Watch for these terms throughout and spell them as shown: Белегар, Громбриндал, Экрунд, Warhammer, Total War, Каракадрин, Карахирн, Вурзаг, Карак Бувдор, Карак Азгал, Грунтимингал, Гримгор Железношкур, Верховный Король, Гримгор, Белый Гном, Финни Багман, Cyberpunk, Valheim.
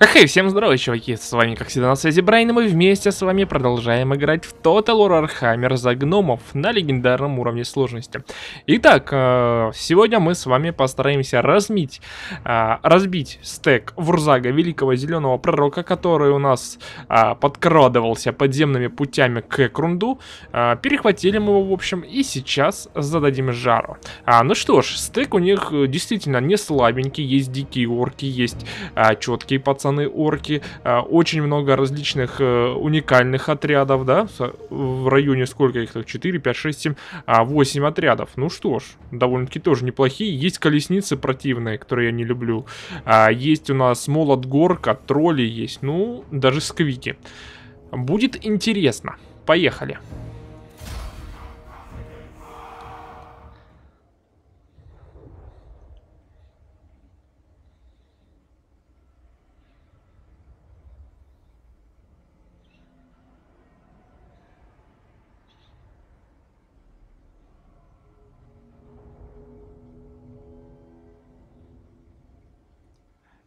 Хей, всем здорово, чуваки, с вами как всегда на связи Брайан, и мы вместе с вами продолжаем играть в Total War: Warhammer за гномов на легендарном уровне сложности. Итак, сегодня мы с вами постараемся разбить стек Вурзага, великого зеленого пророка, который у нас подкрадывался подземными путями к Экрунду. Перехватили мы его, в общем, и сейчас зададим жару. Ну что ж, стек у них действительно не слабенький, есть дикие орки, есть четкие пацаны. Орки, очень много различных уникальных отрядов, да, в районе сколько их, 4, 5, 6, 7, 8 отрядов. Ну что ж, довольно-таки тоже неплохие. Есть колесницы противные, которые я не люблю. Есть у нас молот горка, тролли есть, ну, даже сквики. Будет интересно. Поехали.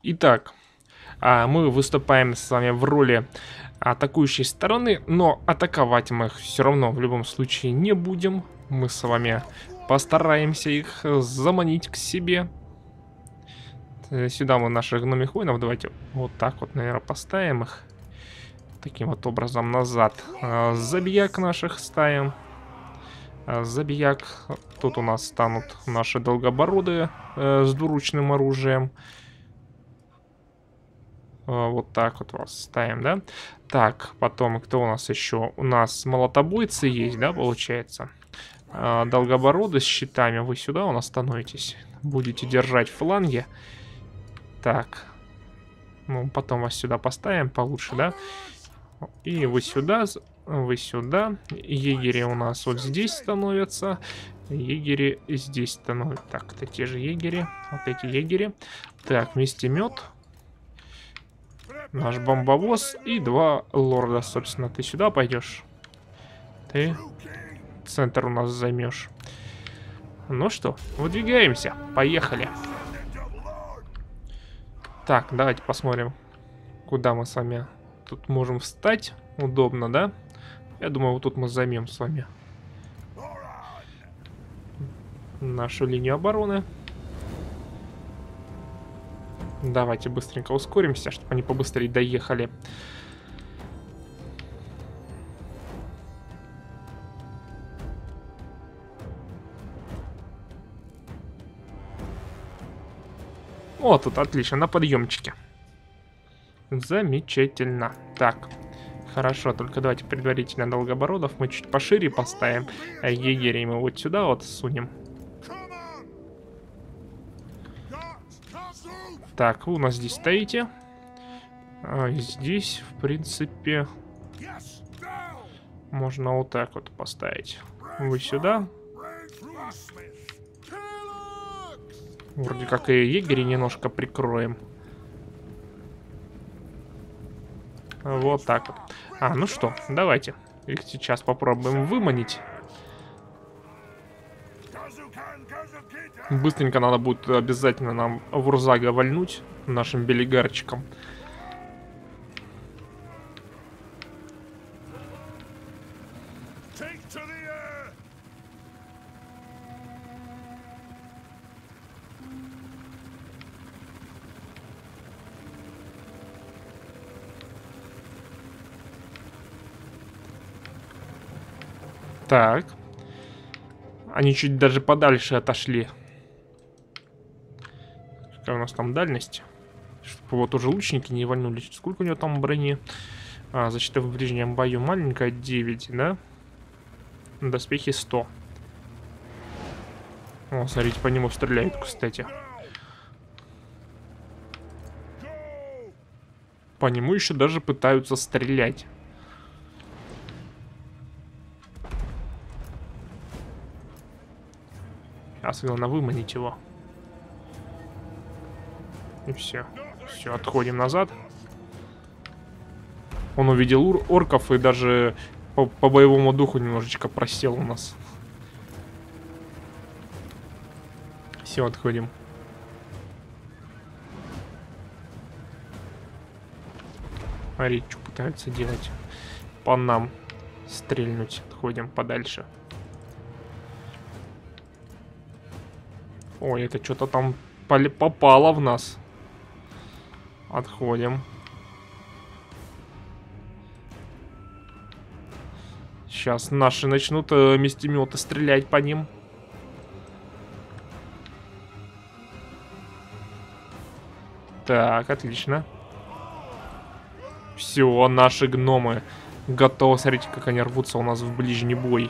Итак, мы выступаем с вами в роли атакующей стороны, но атаковать мы их все равно в любом случае не будем. Мы с вами постараемся их заманить к себе. Сюда мы наших гномих воинов, давайте вот так вот, наверное, поставим их. Таким вот образом назад. Забияк наших ставим. Забияк. Тут у нас станут наши долгобороды с двуручным оружием. Вот так вот вас ставим, да? Так, потом, кто у нас еще? У нас молотобойцы есть, да, получается? Долгобороды с щитами. Вы сюда у нас становитесь. Будете держать фланги. Так. Ну, потом вас сюда поставим получше, да? И вы сюда, вы сюда. Егери у нас вот здесь становятся. Егери здесь становятся. Так, это те же егери. Вот эти егери. Так, вместимет. Наш бомбовоз и два лорда, собственно. Ты сюда пойдешь. Ты центр у нас займешь. Ну что, выдвигаемся. Поехали. Так, давайте посмотрим, куда мы с вами тут можем встать. Удобно, да? Я думаю, вот тут мы займем с вами нашу линию обороны. Давайте быстренько ускоримся, чтобы они побыстрее доехали. О, тут отлично, на подъемчике. Замечательно. Так, хорошо, только давайте предварительно долгобородов мы чуть пошире поставим. Егерей мы вот сюда вот сунем. Так, вы у нас здесь стоите. Здесь, в принципе, можно вот так вот поставить. Вы сюда. Вроде как и егерей немножко прикроем. Вот так вот. Ну что, давайте их сейчас попробуем выманить. Быстренько надо будет обязательно нам Вурзага вальнуть нашим белегарчиком. Так. Они чуть даже подальше отошли. Какая у нас там дальность? Чтобы вот уже лучники не вольнулись. Сколько у него там брони? Защита в ближнем бою маленькая, 9, да? Доспехи 100. О, смотрите, по нему стреляют, кстати. По нему еще даже пытаются стрелять. Сейчас главное выманить его. И все. Все, отходим назад. Он увидел орков и даже по боевому духу немножечко просел у нас. Все, отходим. Смотреть, что пытаются делать. По нам стрельнуть. Отходим подальше. Ой, это что-то там попало в нас. Отходим. Сейчас наши начнут местометы стрелять по ним. Так, отлично. Все, наши гномы готовы. Смотрите, как они рвутся у нас в ближний бой.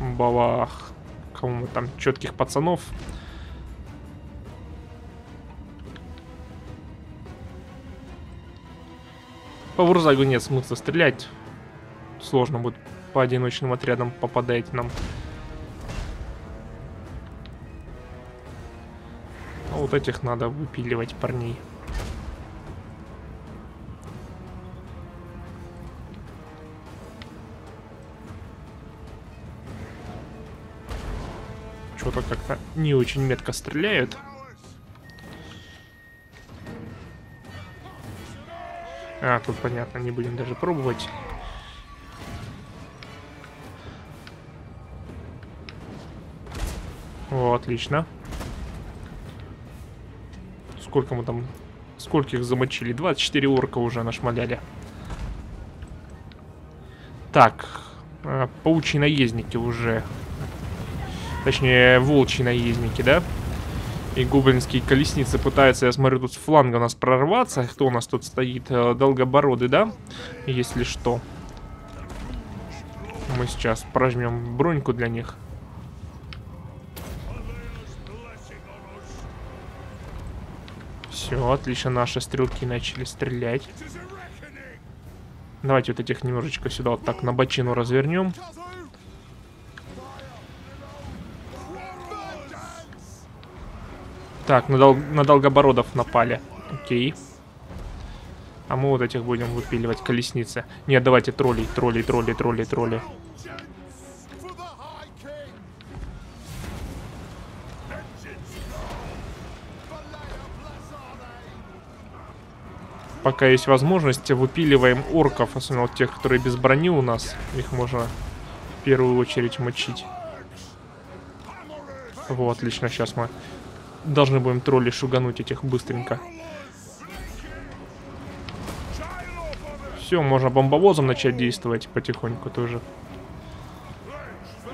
Бабах. Кому мы там четких пацанов. По Вурзагу нет смысла стрелять. Сложно будет по одиночным отрядам попадать нам. А вот этих надо выпиливать, парней. Что-то как-то не очень метко стреляют. А, тут понятно, не будем даже пробовать. О, отлично. Сколько мы там... Скольких замочили? 24 орка уже нашмаляли. Так. Паучьи наездники уже. Точнее, волчьи наездники, да? И гоблинские колесницы пытаются, я смотрю, тут с фланга у нас прорваться. Кто у нас тут стоит? Долгобороды, да? Если что. Мы сейчас прожмем броньку для них. Все, отлично, наши стрелки начали стрелять. Давайте вот этих немножечко сюда вот так на бочину развернем. Так, на долгобородов напали. Окей. А мы вот этих будем выпиливать, колесницы. Нет, давайте троллей. Пока есть возможность, выпиливаем орков. Особенно вот тех, которые без брони у нас. Их можно в первую очередь мочить. Вот, отлично, сейчас мы... Должны будем тролли шугануть этих быстренько. Все, можно бомбовозом начать действовать потихоньку тоже.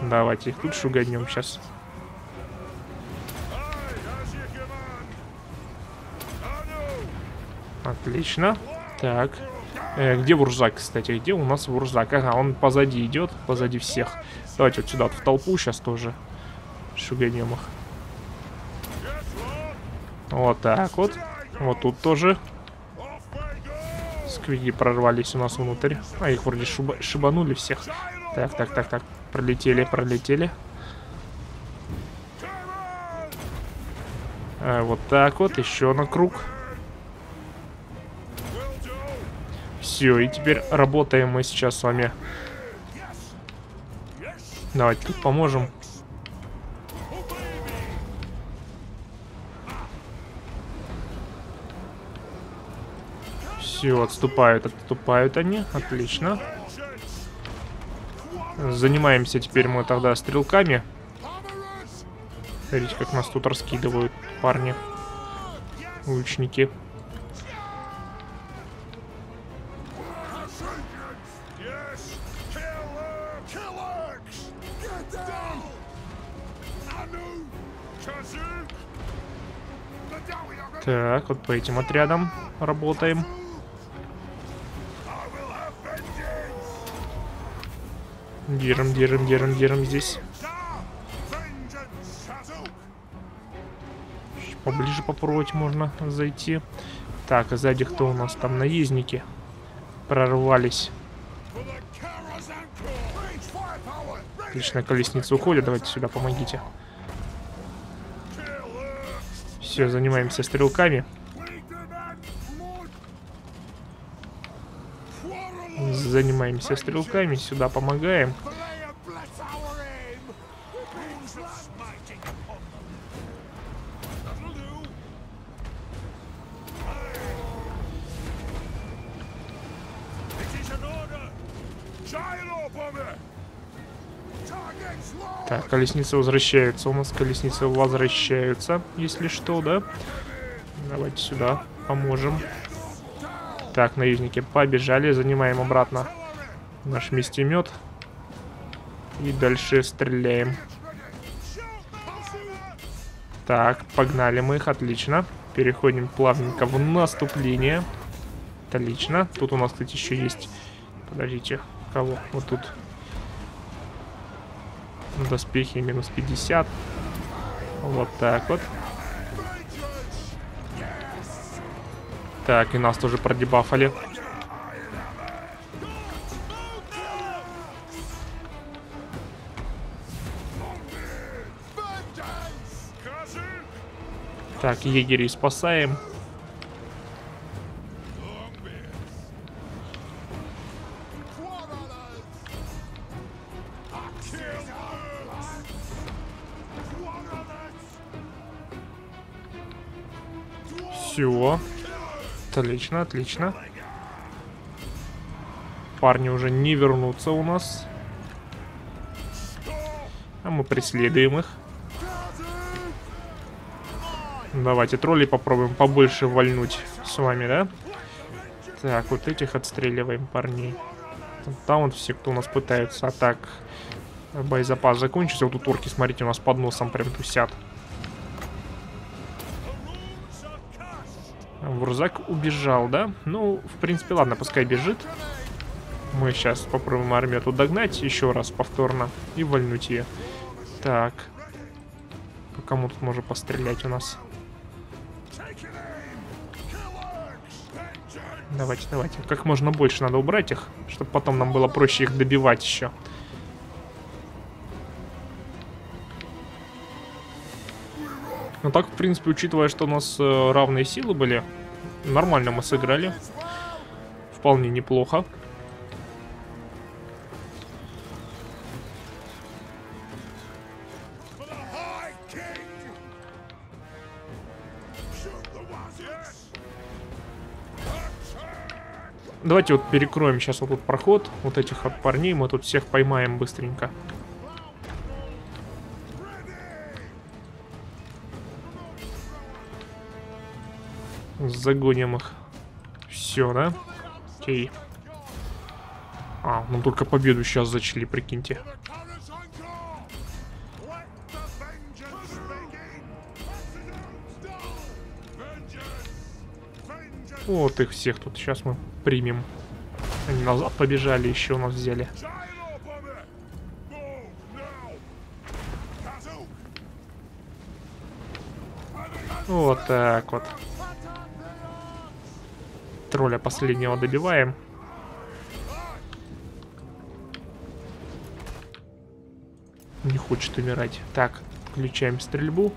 Давайте их тут шуганем сейчас. Отлично. Так. Где Вурзаг, кстати? Где у нас Вурзаг? Ага, он позади идет, позади всех. Давайте вот сюда, вот в толпу сейчас тоже шуганем их. Вот так вот. Вот тут тоже. Сквиги прорвались у нас внутрь. А их вроде шибанули всех. Так. Пролетели. А вот так вот. Еще на круг. Все, и теперь работаем мы сейчас с вами. Давайте тут поможем. Все, отступают они. Отлично. Занимаемся теперь мы тогда стрелками. Смотрите, как нас тут раскидывают парни. Лучники. Так, вот по этим отрядам работаем. Держим здесь. Поближе попробовать можно зайти. Так, а сзади кто у нас там? Наездники прорвались. Отлично, колесницы уходят. Давайте сюда помогите. Все, занимаемся стрелками. Сюда помогаем. Так, колесницы возвращаются. У нас колесницы возвращаются, если что, да? Давайте сюда поможем. Так, наездники побежали. Занимаем обратно наш местемет. И дальше стреляем. Так, погнали мы их, отлично. Переходим плавненько в наступление. Отлично. Тут у нас, кстати, еще есть... Подождите, кого? Вот тут. Доспехи минус 50. Вот так вот. Так, и нас тоже продебафали. Так, егерей спасаем. Все. Отлично, отлично. Парни уже не вернутся у нас. А мы преследуем их. Давайте троллей попробуем побольше вальнуть с вами, да? Так, вот этих отстреливаем парней. Там вот все, кто у нас пытаются. А так, боезапас закончится. Вот тут орки, смотрите, у нас под носом прям тусят. Вурзаг убежал, да? Ну, в принципе, ладно, пускай бежит. Мы сейчас попробуем армию тут догнать еще раз повторно и вальнуть ее. Так. По кому тут можно пострелять у нас? Давайте, давайте. Как можно больше надо убрать их, чтобы потом нам было проще их добивать еще. Ну так, в принципе, учитывая, что у нас равные силы были, нормально мы сыграли. Вполне неплохо. Давайте вот перекроем сейчас вот тут проход. Вот этих вот парней мы тут всех поймаем быстренько. Загоним их. Все, да? Окей. А, ну только победу сейчас зачли, прикиньте. Вот их всех тут сейчас мы примем. Они назад побежали, еще у нас взяли. Вот так вот. Тролля последнего добиваем. Не хочет умирать. Так, включаем стрельбу.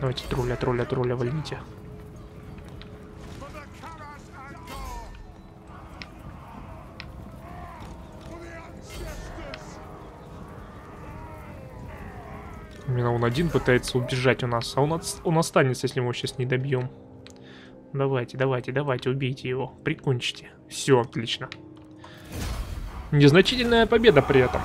Давайте тролля, тролля, тролля, вольните. Именно он один пытается убежать у нас, а он останется, если мы его сейчас не добьем. Давайте, давайте, давайте, убейте его, прикончите. Все, отлично. Незначительная победа при этом.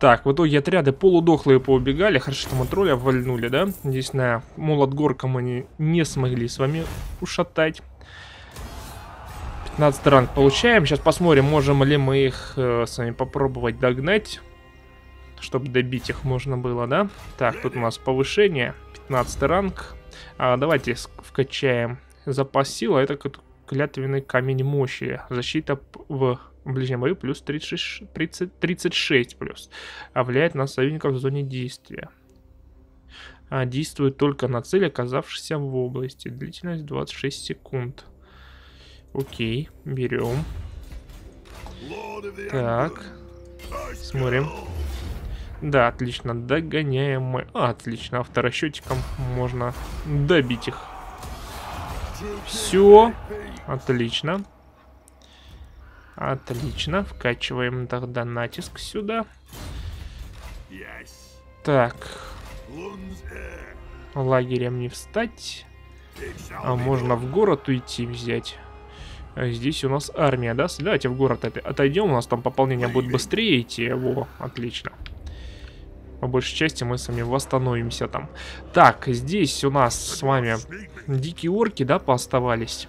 Так, в итоге отряды полудохлые поубегали. Хорошо, что мы тролля вальнули, да? Здесь на молот горка мы не смогли с вами ушатать. 15 ранг получаем. Сейчас посмотрим, можем ли мы их с вами попробовать догнать. Чтобы добить их можно было, да? Так, тут у нас повышение. 15 ранг. Давайте вкачаем запас силы. Это клятвенный камень мощи. Защита в ближнем бою плюс 36 плюс, а влияет на союзников в зоне действия. Действует только на цель, оказавшейся в области. Длительность 26 секунд. Окей, берем. Так, смотрим. Да, отлично, догоняем мы. Отлично, авторасчетчиком можно добить их. Все, отлично. Отлично, вкачиваем тогда натиск сюда. Так. Лагерем не встать. А можно в город уйти взять. Здесь у нас армия, да? Давайте в город отойдем, у нас там пополнение будет быстрее идти. Во, отлично. По большей части мы сами восстановимся там. Так, здесь у нас с вами дикие орки, да, пооставались.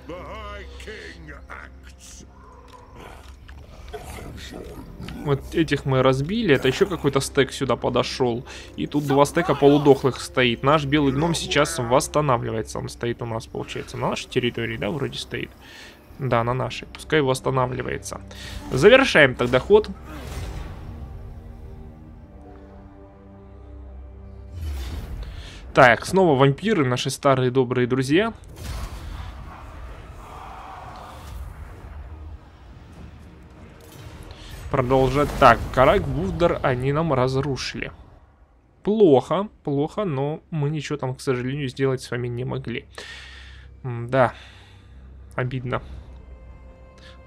Вот этих мы разбили. Это еще какой-то стек сюда подошел. И тут два стека полудохлых стоит. Наш белый гном сейчас восстанавливается. Он стоит у нас, получается, на нашей территории, да, вроде стоит. Да, на нашей. Пускай восстанавливается. Завершаем тогда ход. Так, снова вампиры, наши старые добрые друзья. Продолжать. Так, Карак Бувдор они нам разрушили. Плохо, плохо, но мы ничего там, к сожалению, сделать с вами не могли. Да, обидно.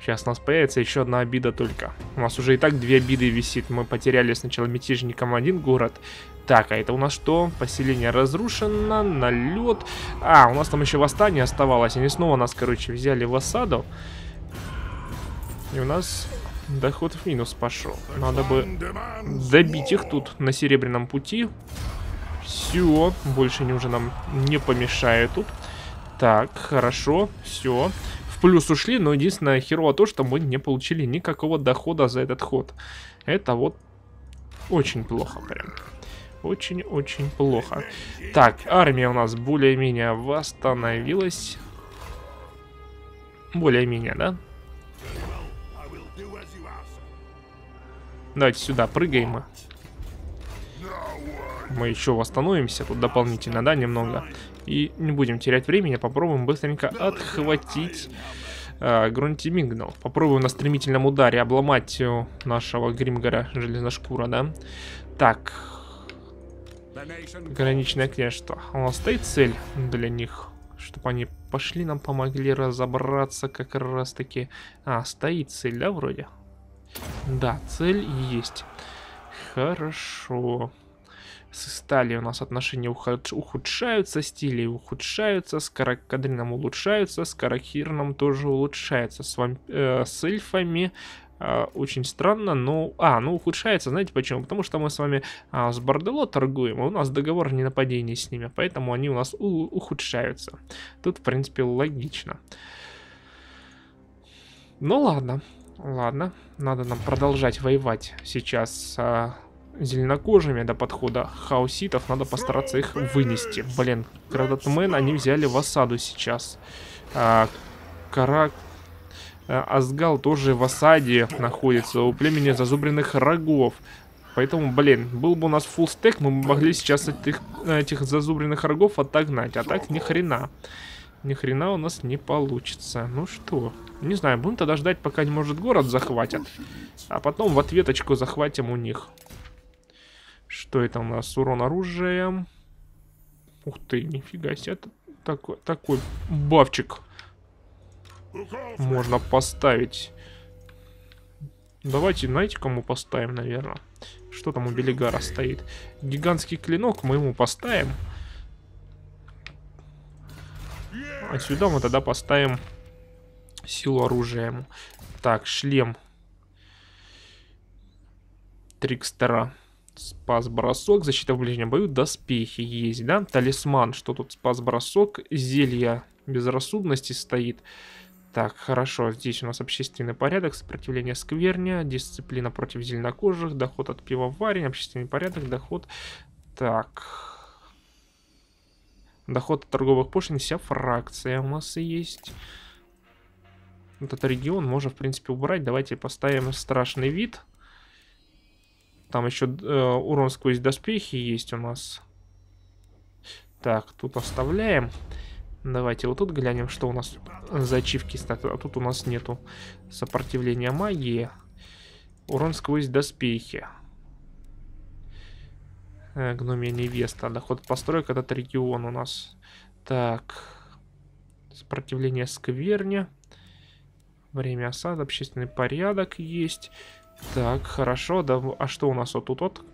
Сейчас у нас появится еще одна обида только. У нас уже и так две обиды висит. Мы потеряли сначала мятежником один город. Так, а это у нас что? Поселение разрушено, налет. А, у нас там еще восстание оставалось. Они снова нас, короче, взяли в осаду. И у нас доход в минус пошел. Надо бы добить их тут на серебряном пути. Все, больше они уже нам не помешают тут. Так, хорошо, все. Плюс ушли, но единственное херово то, что мы не получили никакого дохода за этот ход. Это вот очень плохо прям. Очень-очень плохо. Так, армия у нас более-менее восстановилась. Более-менее, да? Давайте сюда прыгаем мы. Мы еще восстановимся тут дополнительно, да, немного. И не будем терять времени, попробуем быстренько отхватить Грунтимингал. Попробуем на стремительном ударе обломать нашего Гримгора Железношкура, да. Так. Граничное княжество. У нас стоит цель для них, чтобы они пошли нам помогли разобраться как раз таки. А, стоит цель, да, вроде? Да, цель есть. Хорошо. С стали у нас отношения ухудшаются, стили ухудшаются, с каракадрином улучшаются, с карахирном тоже улучшаются, с эльфами очень странно, но... А, ну ухудшается, знаете почему? Потому что мы с вами с Бордело торгуем, а у нас договор о ненападении с ними, поэтому они у нас ухудшаются. Тут, в принципе, логично. Ну ладно, ладно, надо нам продолжать воевать сейчас зеленокожими до подхода хауситов. Надо постараться их вынести. Блин, Крадатмен они взяли в осаду сейчас. Карак Азгал тоже в осаде находится у племени зазубренных рогов. Поэтому, блин, был бы у нас фуллстек, мы могли сейчас этих зазубренных рогов отогнать. А так ни хрена. Ни хрена у нас не получится. Ну что, не знаю, будем тогда ждать, пока, может, город захватят. А потом в ответочку захватим у них. Что это у нас? Урон оружием. Ух ты, нифига себе. Такой бафчик можно поставить. Давайте, знаете, кому поставим, наверное. Что там у Белегара стоит? Гигантский клинок мы ему поставим. А сюда мы тогда поставим силу оружием. Так, шлем Трикстера. Спас-бросок, защита в ближнем бою, доспехи есть, да? Талисман, что тут? Спас-бросок, зелье безрассудности стоит. Так, хорошо, здесь у нас общественный порядок, сопротивление скверня, дисциплина против зеленокожих, доход от пивоварения, общественный порядок, доход... Так... Доход от торговых пошлин, вся фракция у нас и есть. Этот регион можно, в принципе, убрать. Давайте поставим страшный вид. Там еще урон сквозь доспехи есть у нас. Так, тут оставляем. Давайте вот тут глянем, что у нас за ачивки. А тут у нас нету сопротивления магии. Урон сквозь доспехи. Гномия невеста. Доход построек, этот регион у нас. Так. Сопротивление скверни. Время осад, общественный порядок есть. Так, хорошо. Да, а что у нас вот тут вот?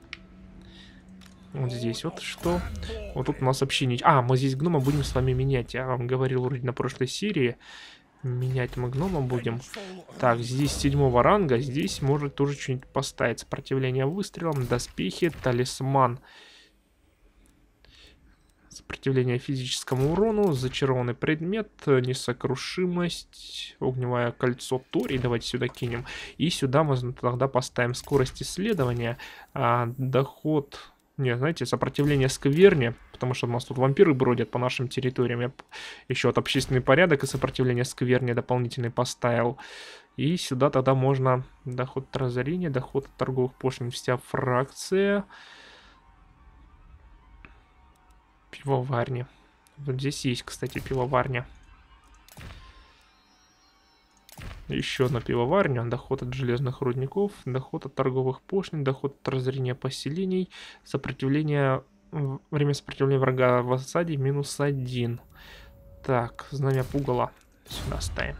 Вот здесь вот что? Вот тут у нас вообще не... А, мы здесь гнома будем с вами менять. Я вам говорил вроде на прошлой серии. Менять мы гнома будем. Так, здесь 7-го ранга. Здесь может тоже что-нибудь поставить. Сопротивление выстрелам, доспехи, талисман. Сопротивление физическому урону, зачарованный предмет, несокрушимость, огневое кольцо Тори. Давайте сюда кинем. И сюда мы тогда поставим скорость исследования, доход... Не, знаете, сопротивление скверни, потому что у нас тут вампиры бродят по нашим территориям. Я еще от общественный порядок и сопротивление скверни дополнительный поставил. И сюда тогда можно доход от разорения, доход от торговых пошлин, вся фракция... Пивоварня. Вот здесь есть, кстати, пивоварня. Еще одна пивоварня. Доход от железных рудников, доход от торговых пошлин, доход от разорения поселений, сопротивление... Время сопротивления врага в осаде -1. Так, знамя пугала сюда ставим.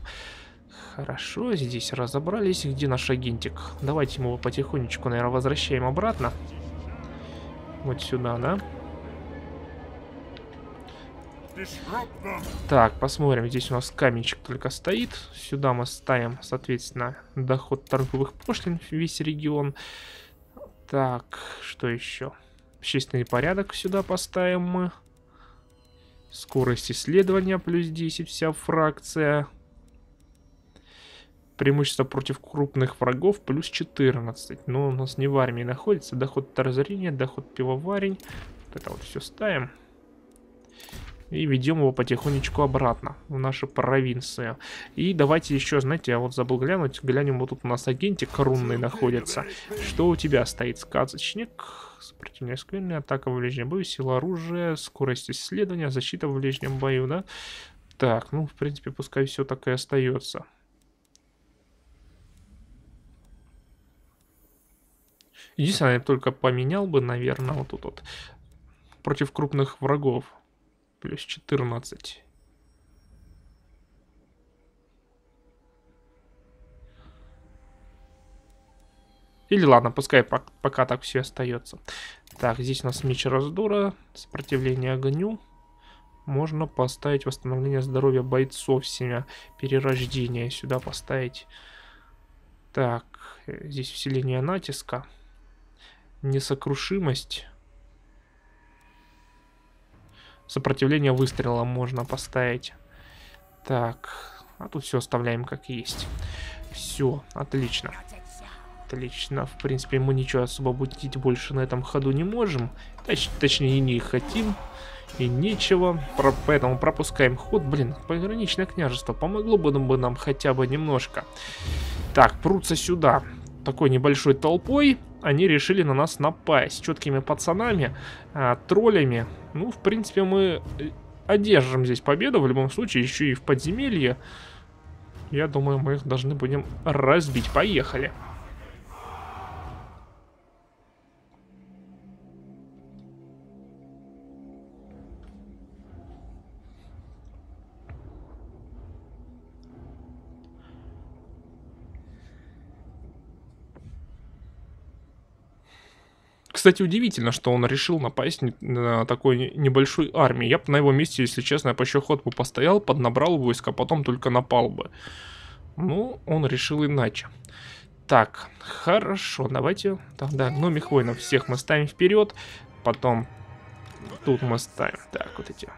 Хорошо, здесь разобрались. Где наш агентик? Давайте мы его потихонечку, наверное, возвращаем обратно. Вот сюда, да? Так, посмотрим, здесь у нас каменчик только стоит. Сюда мы ставим, соответственно, доход торговых пошлин, весь регион. Так, что еще? Общественный порядок сюда поставим мы. Скорость исследования +10, вся фракция. Преимущество против крупных врагов +14. Но у нас не в армии находится. Доход от разорения, доход пивоварень. Вот это вот все ставим. И ведем его потихонечку обратно в нашу провинцию. И давайте еще, знаете, я вот забыл глянуть. Глянем, вот тут у нас агентик рунный находится. Что у тебя стоит? Сказочник, сопротивление скверни, атака в ближнем бою, сила оружия, скорость исследования, защита в ближнем бою, да? Так, ну, в принципе, пускай все так и остается. Единственное, я только поменял бы, наверное, вот тут вот. Против крупных врагов. +14. Или ладно, пускай пока так все остается. Так, здесь у нас меч раздора, сопротивление огню. Можно поставить восстановление здоровья бойцов семя перерождения. Сюда поставить. Так, здесь усиление натиска. Несокрушимость. Сопротивление выстрела можно поставить. Так, а тут все оставляем как есть. Все, отлично. Отлично, в принципе, мы ничего особо будить больше на этом ходу не можем. Точнее, не хотим. И нечего, поэтому пропускаем ход. Блин, пограничное княжество помогло бы нам хотя бы немножко. Так, прутся сюда такой небольшой толпой. Они решили на нас напасть. Четкими пацанами, троллями. Ну, в принципе, мы одержим здесь победу. В любом случае, еще и в подземелье. Я думаю, мы их должны будем разбить. Поехали. Кстати, удивительно, что он решил напасть на такой небольшой армии. Я бы на его месте, если честно, по щехот бы постоял, поднабрал войск, а потом только напал бы. Ну, он решил иначе. Так, хорошо, давайте тогда гномих воинов всех мы ставим вперед. Потом тут мы ставим, так, вот эти.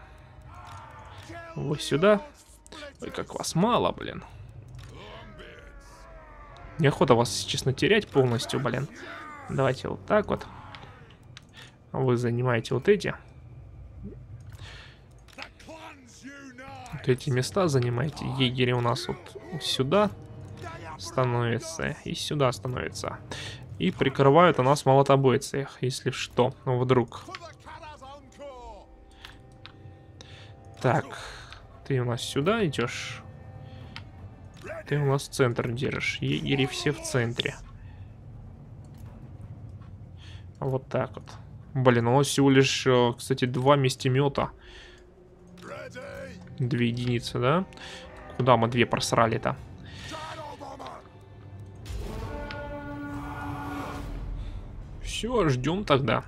Вот сюда. Ой, как вас мало, блин. Неохота вас, честно, терять полностью, блин. Давайте вот так вот. Вы занимаете вот эти. вот эти места занимайте. Егеря у нас вот сюда становится и сюда становится. И прикрывают у нас молотобойцы, если что, ну вдруг. Так, ты у нас сюда идешь. Ты у нас центр держишь. Егери все в центре. Вот так вот. Блин, у нас всего лишь, кстати, 2 местемета. 2 единицы, да? Куда мы 2 просрали-то? Все, ждем тогда.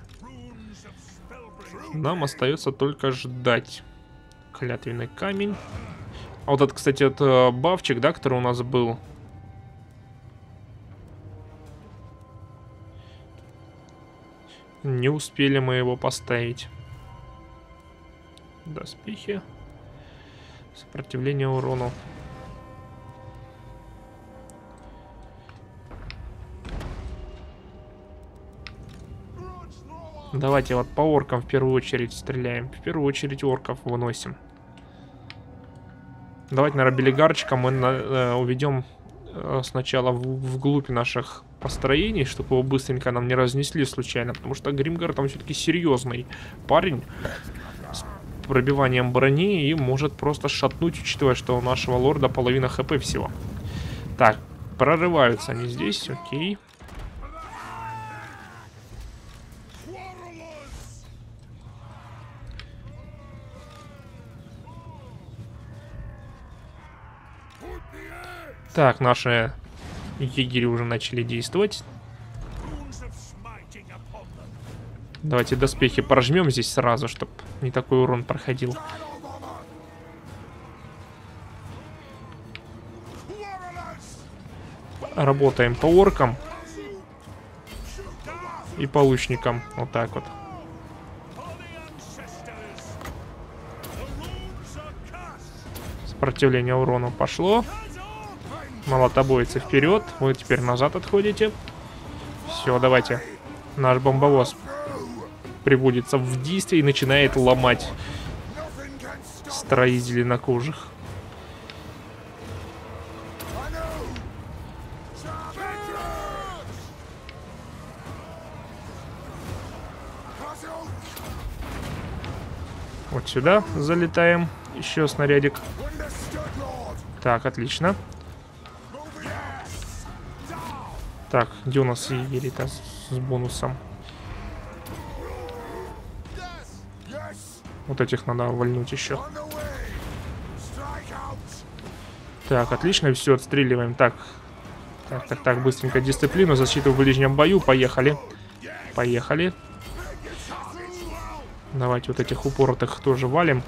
Нам остается только ждать. Клятвенный камень. А вот это, кстати, это бафчик, да, который у нас был. Не успели мы его поставить. Доспехи. Сопротивление урону. Давайте вот по оркам в первую очередь стреляем. В первую очередь орков выносим. Давайте, наверное, Белегарчика мы уведем сначала вглубь наших построений, чтобы его быстренько нам не разнесли случайно. Потому что Гримгор там все-таки серьезный парень с пробиванием брони и может просто шатнуть, учитывая, что у нашего лорда половина хп всего. Так, прорываются они здесь, окей. Так, наши егеря уже начали действовать. Давайте доспехи прожмем здесь сразу, чтобы не такой урон проходил. Работаем по оркам и по лучникам. Вот так вот. Сопротивление урону пошло. Молотобойцы вперед. Вы теперь назад отходите. Все, давайте. Наш бомбовоз приводится в действие и начинает ломать строи зеленокожих. Вот сюда залетаем. Еще снарядик. Так, отлично. Так, где у нас егерь-то с бонусом? Вот этих надо вольнуть еще. Так, отлично, все, отстреливаем. Так, так, быстренько дисциплину, защиту в ближнем бою, поехали. Поехали. Давайте вот этих упоротых тоже валим.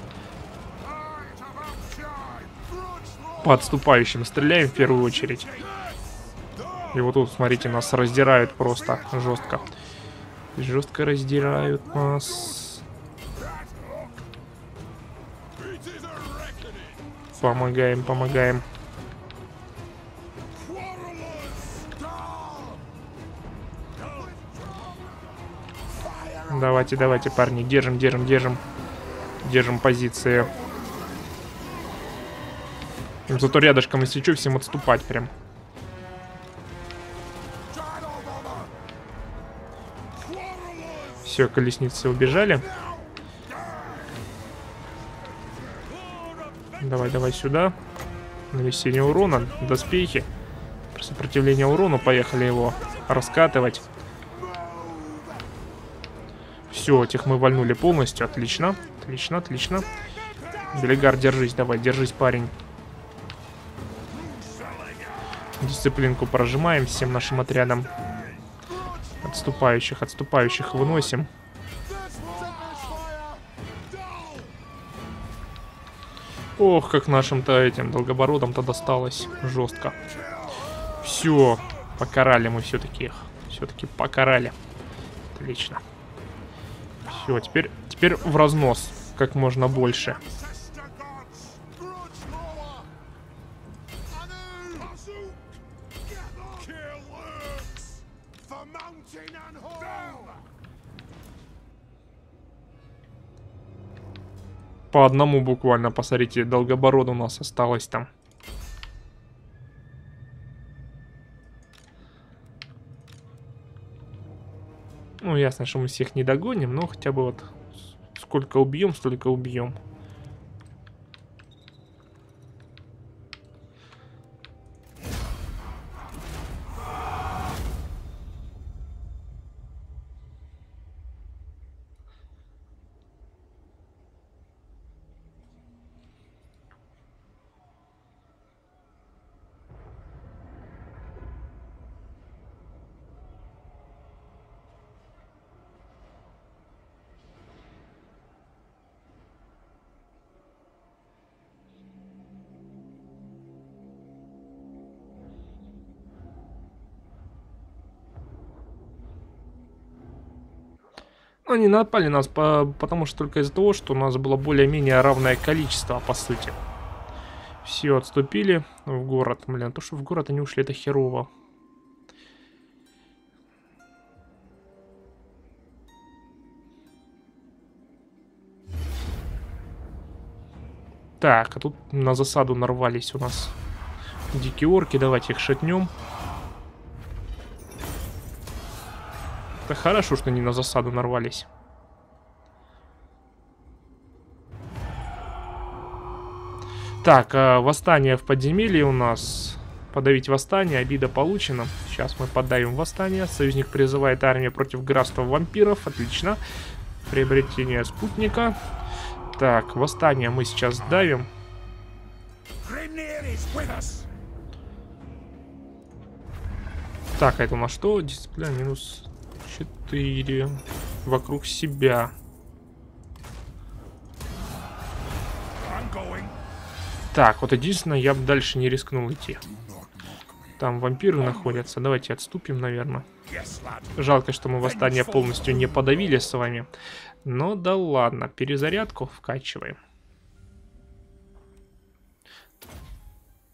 По отступающим стреляем в первую очередь. И вот тут, смотрите, нас раздирают просто жестко. Жестко раздирают нас. Помогаем, помогаем. Давайте, давайте, парни, держим, держим, держим. Держим позиции. Зато рядышком, если что, всем отступать прям. Все, колесницы убежали. Давай, давай сюда. Нанесение урона, доспехи. Про сопротивление урону поехали его раскатывать. Все, этих мы вальнули полностью. Отлично, отлично, отлично. Белегар, держись, давай, держись, парень. Дисциплинку прожимаем всем нашим отрядом. Отступающих, отступающих выносим. Ох, как нашим-то этим долгобородам-то досталось жестко. Все, покарали мы все-таки их. Все-таки покарали. Отлично. Все, теперь в разнос как можно больше. по одному буквально, посмотрите, Долгобород у нас осталось там. Ну, ясно, что мы всех не догоним, но хотя бы вот сколько убьем, столько убьем. Они напали нас, потому что только из-за того, что у нас было более-менее равное количество, по сути. Все отступили в город. Блин, то, что в город они ушли, это херово. Так, а тут на засаду нарвались у нас дикие орки. Давайте их шатнем. Это хорошо, что они на засаду нарвались. Так, восстание в подземелье у нас. Подавить восстание, обида получена. Сейчас мы подавим восстание. Союзник призывает армию против графства вампиров. Отлично. Приобретение спутника. Так, восстание мы сейчас давим. Так, а это у нас что? Дисциплина минус... 4 вокруг себя. Так, вот единственное, я бы дальше не рискнул идти. Там вампиры находятся. Давайте отступим, наверное. Жалко, что мы восстание полностью не подавили с вами. Но да ладно, перезарядку вкачиваем.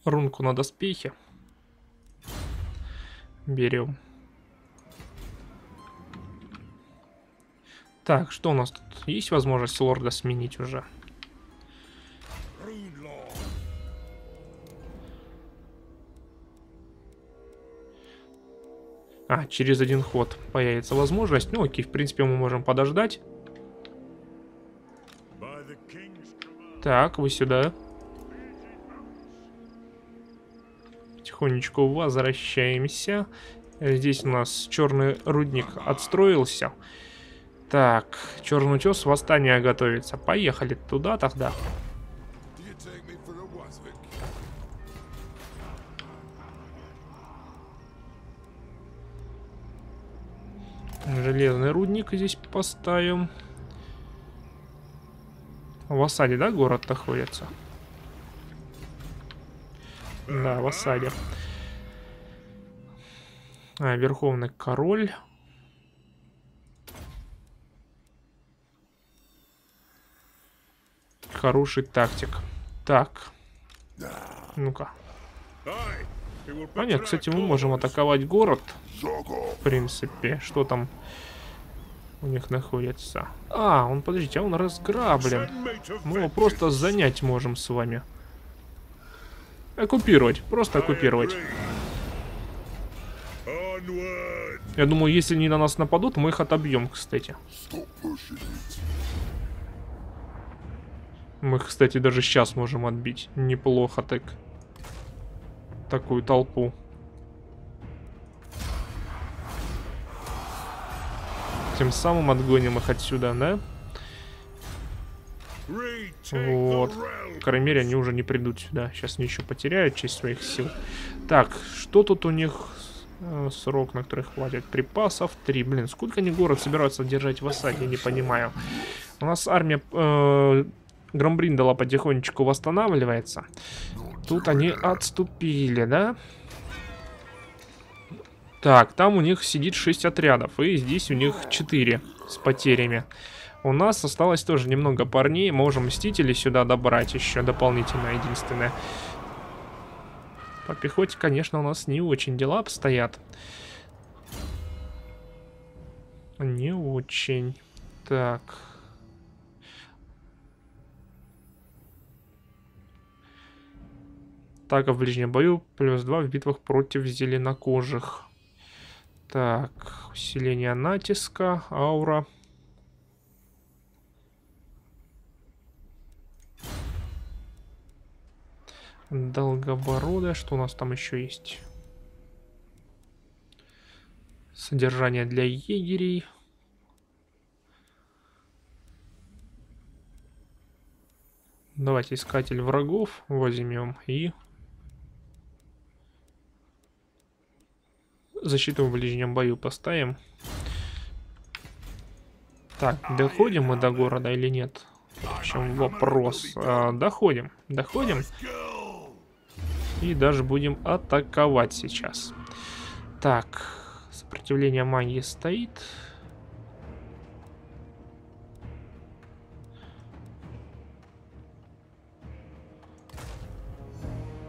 Рунку на доспехе. Берем. Так, что у нас тут? Есть возможность лорда сменить уже? А, через один ход появится возможность. Ну окей, в принципе, мы можем подождать. Так, вы сюда. Потихонечку возвращаемся. Здесь у нас черный рудник отстроился. Так, черный утес, восстание готовится. Поехали туда тогда. Железный рудник здесь поставим. В осаде, да, город находится? Да, в осаде. А, Верховный Король... Хороший тактик. Так. Ну-ка. А нет, кстати, мы можем атаковать город. В принципе, что там у них находится? А, он, подождите, а он разграблен. Мы его просто занять можем с вами. Оккупировать, просто оккупировать. Я думаю, если они на нас нападут, мы их отобьем, кстати. Мы, кстати, даже сейчас можем отбить. Неплохо так. Такую толпу. Тем самым отгоним их отсюда, да? Вот. По крайней мере, они уже не придут сюда. Сейчас они еще потеряют часть своих сил. Так, что тут у них? Срок, на который хватит. Припасов 3. Блин, сколько они город собираются держать в осаде, я не понимаю. У нас армия... Громбриндала потихонечку восстанавливается. Тут они отступили, да? Так, там у них сидит 6 отрядов. И здесь у них 4 с потерями. У нас осталось тоже немного парней. Можем мстителей сюда добрать еще дополнительно, единственное. По пехоте, конечно, у нас не очень дела обстоят. Не очень. Так... Атака в ближнем бою, +2 в битвах против зеленокожих. Так, усиление натиска, аура. Долгобородая, что у нас там еще есть? Содержание для егерей. Давайте искатель врагов возьмем и защиту в ближнем бою поставим. Так, доходим мы до города или нет? В чем вопрос? Доходим, доходим. И даже будем атаковать сейчас. Так, сопротивление магии стоит.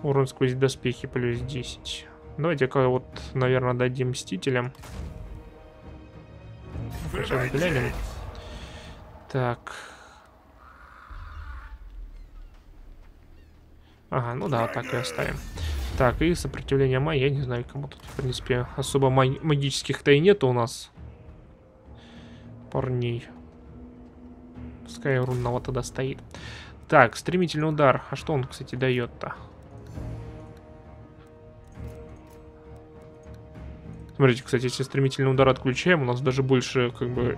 Урон сквозь доспехи +10. Давайте-ка вот, наверное, дадим мстителям. Сейчас глянем. Так. Ага, ну да, так и оставим. Так, и сопротивление магии, я не знаю, кому тут, в принципе, особо магических-то и нету у нас. Парней. Пускай рунного тогда стоит. Так, стремительный удар. А что он, кстати, дает-то? Смотрите, кстати, если стремительный удар отключаем, у нас даже больше, как бы,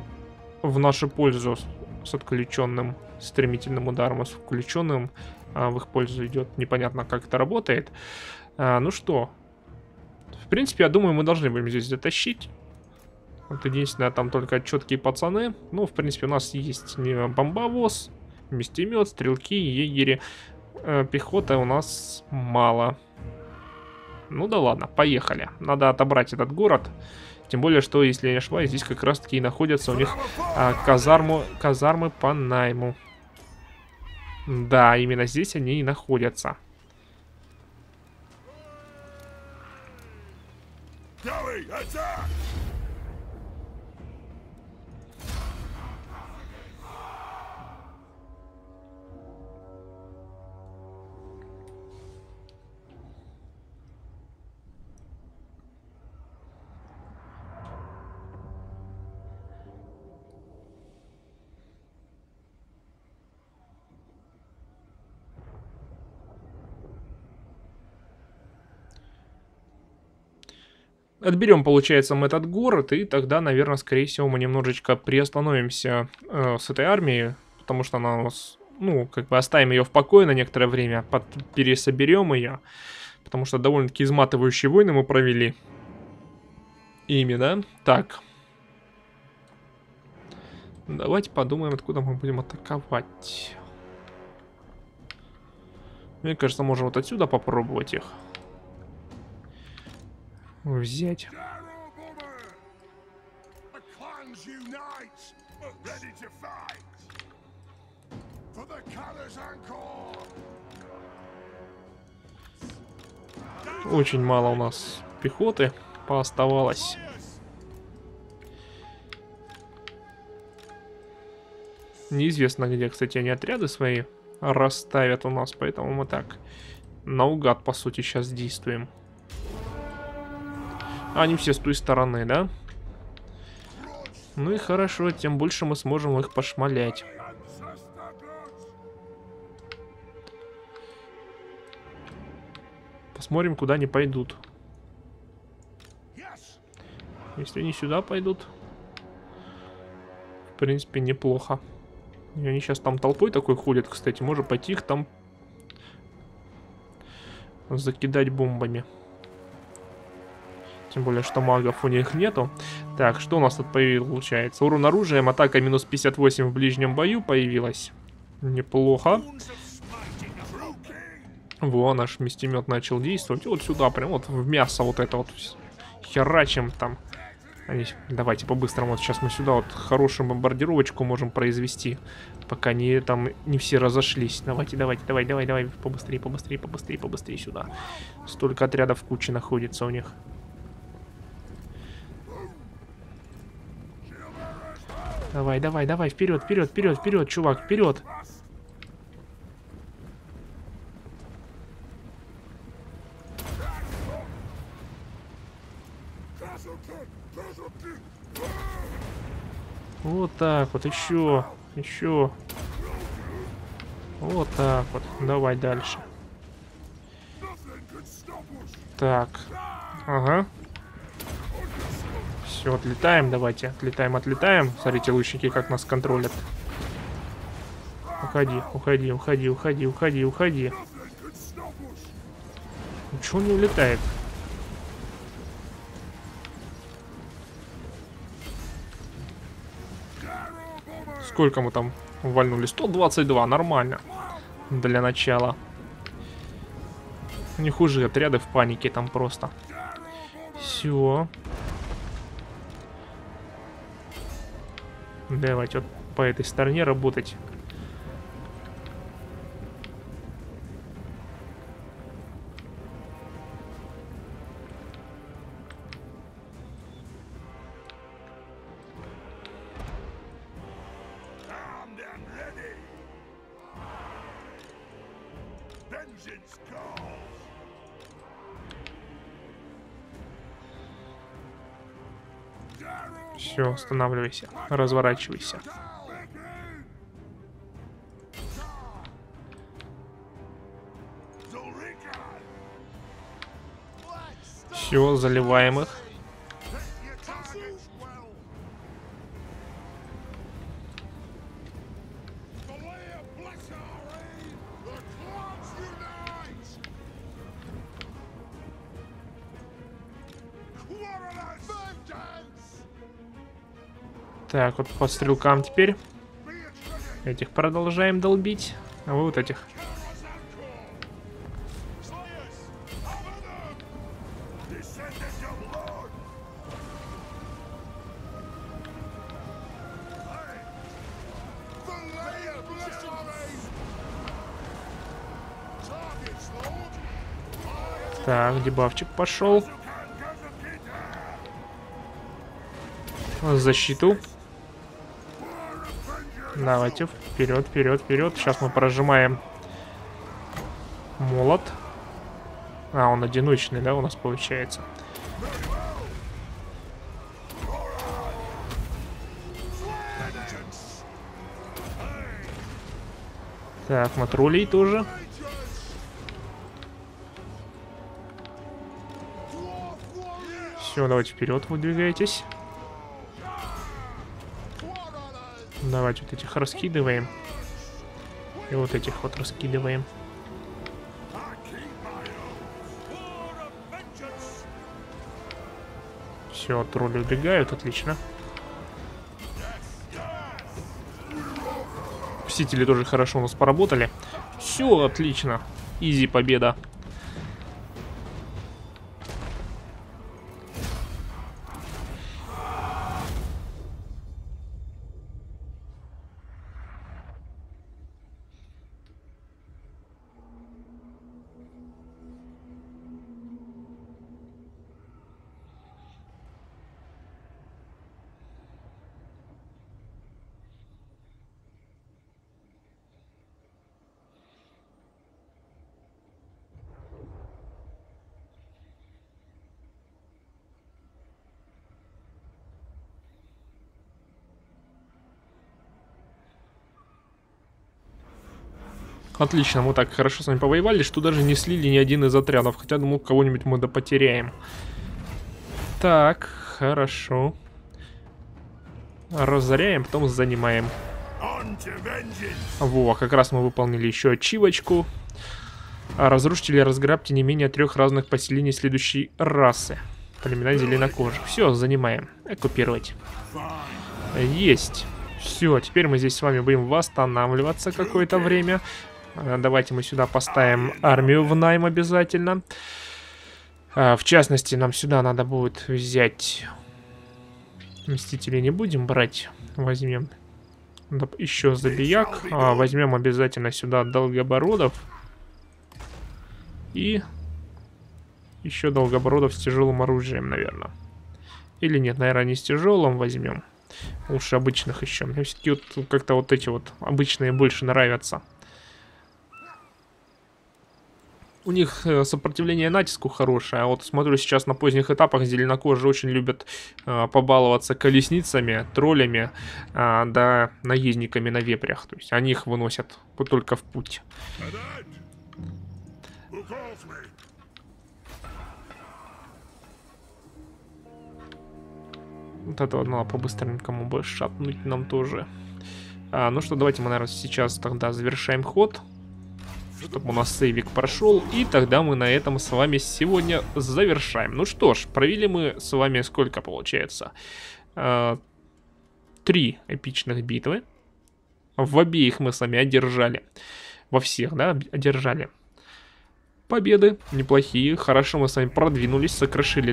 в нашу пользу с отключенным стремительным ударом, а с включенным в их пользу идет. Непонятно, как это работает. Ну что, в принципе, я думаю, мы должны будем здесь затащить. Вот единственное, там только четкие пацаны. Ну, в принципе, у нас есть бомбовоз, местемет, стрелки, егери. Пехоты у нас мало. Ну да ладно, поехали. Надо отобрать этот город. Тем более, что, если я не ошибаюсь, здесь как раз таки и находятся у них казармы по найму. Да, именно здесь они и находятся. Отберем, получается, мы этот город, и тогда, наверное, скорее всего, мы немножечко приостановимся с этой армией, потому что она у нас, ну, как бы оставим ее в покое на некоторое время, пересоберем ее, потому что довольно-таки изматывающие войны мы провели. Именно. Так. Давайте подумаем, откуда мы будем атаковать. Мне кажется, можем вот отсюда попробовать их взять. Очень мало у нас пехоты пооставалось. Неизвестно, где, кстати, они отряды свои расставят у нас, поэтому мы так наугад, по сути, сейчас действуем. Они все с той стороны, да? Ну и хорошо, тем больше мы сможем их пошмалять. Посмотрим, куда они пойдут. Если они сюда пойдут, в принципе, неплохо. И они сейчас там толпой такой ходят, кстати. Может пойти их там закидать бомбами. Тем более, что магов у них нету. Так, что у нас тут появилось, получается? Урон оружием, атака -58 в ближнем бою появилась. Неплохо. Во, наш местемет начал действовать. Вот сюда, прям вот в мясо вот это вот херачим там. Давайте по-быстрому. Вот сейчас мы сюда вот хорошую бомбардировочку можем произвести. Пока не, там, не все разошлись. Давайте, давайте, давай, давай, давай. Побыстрее, побыстрее, побыстрее, побыстрее сюда. Столько отрядов кучи находится у них. Давай, давай, давай, вперед, вперед, вперед, вперед, чувак, вперед. Вот так вот, еще, еще. Вот так вот, давай дальше. Так, ага. Все, отлетаем, давайте, отлетаем, отлетаем. Смотрите, лучники как нас контролят. Уходи, уходи, уходи, уходи, уходи, уходи. Ну чё он не улетает? Сколько мы там вальнули? 122, нормально. Для начала. У них уже отряды в панике там просто. Все. Давайте вот по этой стороне работать. Все, останавливайся, разворачивайся. Все, заливаем их. Так, вот по стрелкам теперь. Этих продолжаем долбить. А вы вот этих. Так, дебафчик пошел. Защиту. Давайте, вперед, вперед, вперед. Сейчас мы прожимаем молот. А, он одиночный, да, у нас получается. Так, матрулей тоже. Все, давайте вперед, выдвигайтесь. Давайте вот этих раскидываем. И вот этих вот раскидываем. Все, тролли убегают, отлично. Мстители тоже хорошо у нас поработали. Все, отлично. Изи победа. Отлично, мы так хорошо с вами повоевали, что даже не слили ни один из отрядов. Хотя, думал, кого-нибудь мы допотеряем. Так, хорошо. Разоряем, потом занимаем. Во, как раз мы выполнили еще ачивочку. Разрушите или разграбьте не менее 3 разных поселений следующей расы. Племена зеленокожих. Все, занимаем. Оккупировать. Есть. Все, теперь мы здесь с вами будем восстанавливаться какое-то время. Давайте мы сюда поставим армию в найм обязательно. В частности, нам сюда надо будет взять... Мстителей не будем брать. Возьмем еще забияк. Возьмем обязательно сюда долгобородов. И еще долгобородов с тяжелым оружием, наверное. Или нет, наверное, не с тяжелым возьмем. Лучше обычных еще. Мне все-таки вот как-то вот эти вот обычные больше нравятся. у них сопротивление натиску хорошее. А вот смотрю сейчас на поздних этапах зеленокожие очень любят побаловаться колесницами, троллями, да наездниками на вепрях. То есть они их выносят только в путь. Вот этого надо по-быстренько бы шатнуть нам тоже. Ну что, давайте мы, наверное, сейчас тогда завершаем ход, чтобы у нас сейвик прошел. И тогда мы на этом с вами сегодня завершаем. Ну что ж, провели мы с вами сколько получается? 3 эпичных битвы. В обеих мы с вами одержали. Во всех, да, одержали победы неплохие, хорошо мы с вами продвинулись, сокрушили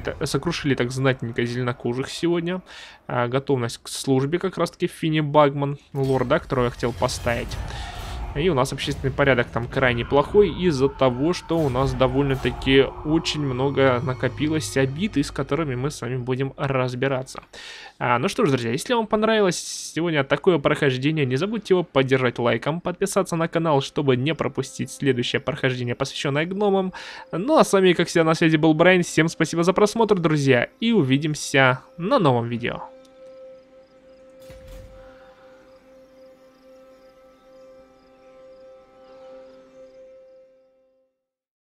так знатненько зеленокожих сегодня. Готовность к службе как раз таки Финни Багман, лорда, которого я хотел поставить. И у нас общественный порядок там крайне плохой из-за того, что у нас довольно-таки очень много накопилось обид, с которыми мы с вами будем разбираться. Ну что ж, друзья, если вам понравилось сегодня такое прохождение, не забудьте его поддержать лайком, подписаться на канал, чтобы не пропустить следующее прохождение, посвященное гномам. Ну а с вами, как всегда, на связи был Брайан. Всем спасибо за просмотр, друзья, и увидимся на новом видео.